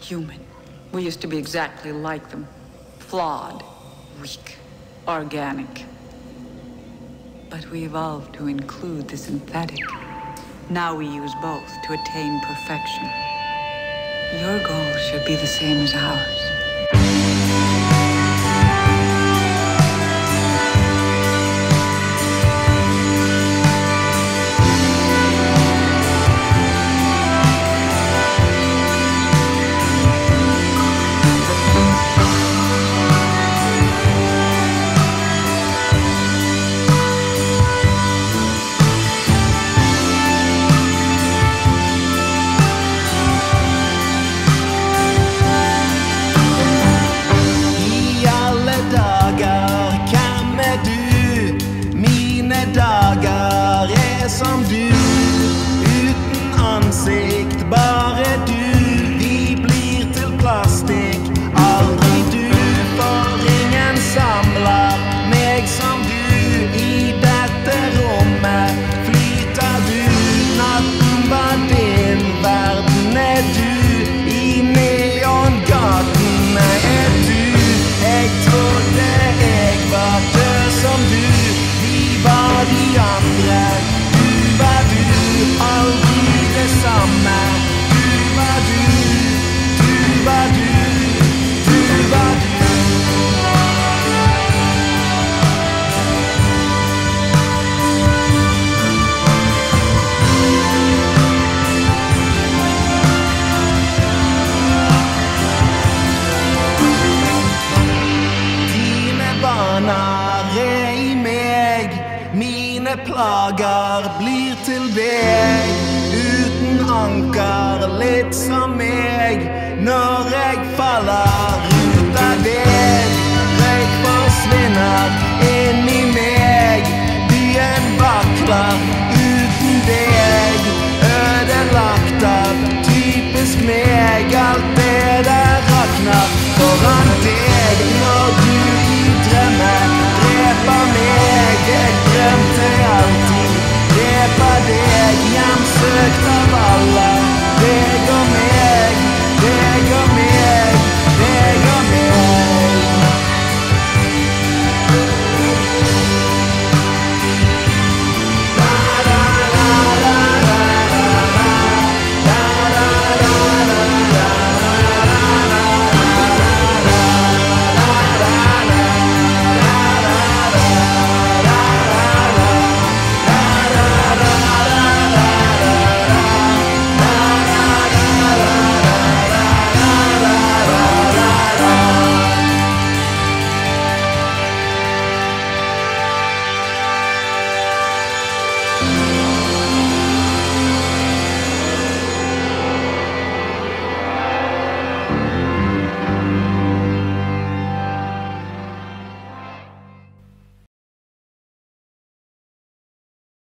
human. We used to be exactly like them. Flawed, weak, organic. But we evolved to include the synthetic. Now we use both to attain perfection. Your goal should be the same as ours. Som du, uten ansikt, bare du. Vi blir til plastikk, aldri du. For ingen samler meg som du. I dette rommet flyter du. Natten var din, verden du. I neongatene du. Jeg trodde jeg var død som du. Vi var de andre. Mine plager blir til deg, uten anker, litt som meg, når jeg faller.